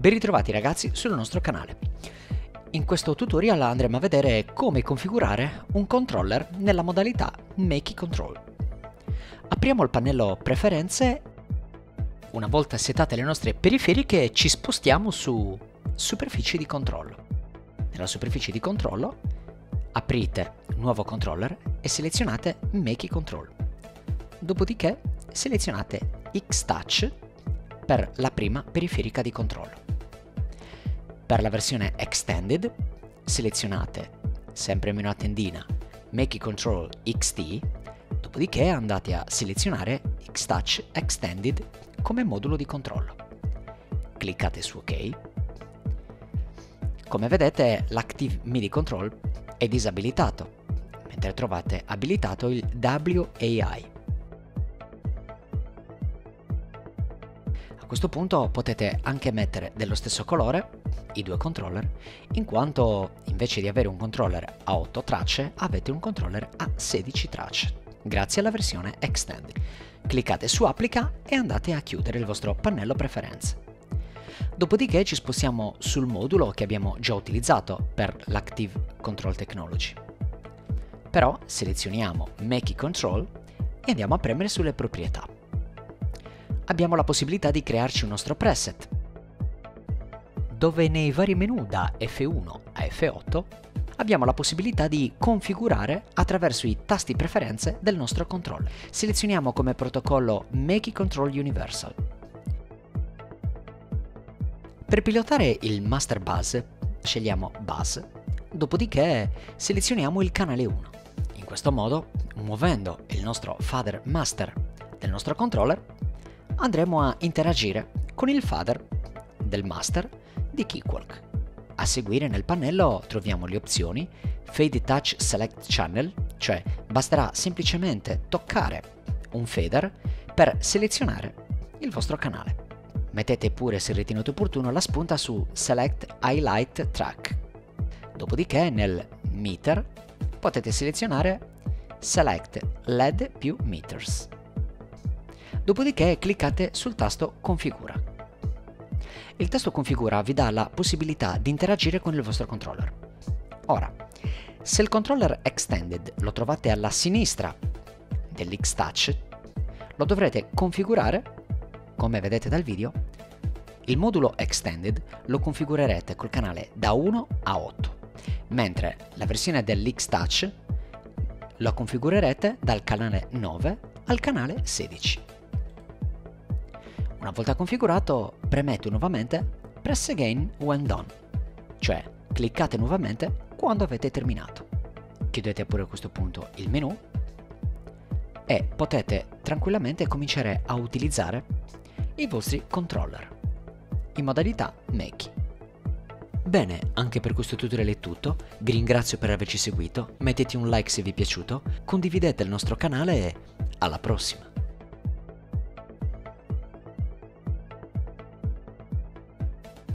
Ben ritrovati ragazzi sul nostro canale. In questo tutorial andremo a vedere come configurare un controller nella modalità Mackie Control. Apriamo il pannello preferenze. Una volta setate le nostre periferiche ci spostiamo su superfici di controllo. Nella superficie di controllo aprite nuovo controller e selezionate Mackie Control. Dopodiché selezionate X-Touch per la prima periferica di controllo. Per la versione Extended selezionate sempre meno a tendina Mackie Control XT, dopodiché andate a selezionare X-Touch Extended come modulo di controllo. Cliccate su OK. Come vedete l'Active MIDI Control è disabilitato, mentre trovate abilitato il WAI. A questo punto potete anche mettere dello stesso colore i due controller, in quanto invece di avere un controller a 8 tracce avete un controller a 16 tracce grazie alla versione Extended. Cliccate su applica e andate a chiudere il vostro pannello preferenze. Dopodiché ci spostiamo sul modulo che abbiamo già utilizzato per l'Active Control Technology, però selezioniamo Mackie Control e andiamo a premere sulle proprietà. Abbiamo la possibilità di crearci un nostro preset, dove nei vari menu da F1 a F8 abbiamo la possibilità di configurare attraverso i tasti preferenze del nostro controller. Selezioniamo come protocollo Mackie Control Universal. Per pilotare il Master Bus scegliamo Bus, dopodiché selezioniamo il canale 1. In questo modo, muovendo il nostro Fader Master del nostro controller, andremo a interagire con il fader del master di Cakewalk. A seguire nel pannello troviamo le opzioni Fade Touch Select Channel, cioè basterà semplicemente toccare un fader per selezionare il vostro canale. Mettete pure, se ritenuto opportuno, la spunta su Select Highlight Track. Dopodiché nel Meter potete selezionare Select LED più Meters. Dopodiché cliccate sul tasto Configura. Il tasto Configura vi dà la possibilità di interagire con il vostro controller. Ora, se il controller Extended lo trovate alla sinistra dell'X-Touch, lo dovrete configurare, come vedete dal video. Il modulo Extended lo configurerete col canale da 1 a 8, mentre la versione dell'X-Touch la configurerete dal canale 9 al canale 16. Una volta configurato, premete nuovamente Press Again When Done, cioè cliccate nuovamente quando avete terminato. Chiudete pure a questo punto il menu e potete tranquillamente cominciare a utilizzare i vostri controller in modalità Mackie. Bene, anche per questo tutorial è tutto, vi ringrazio per averci seguito, mettete un like se vi è piaciuto, condividete il nostro canale e alla prossima!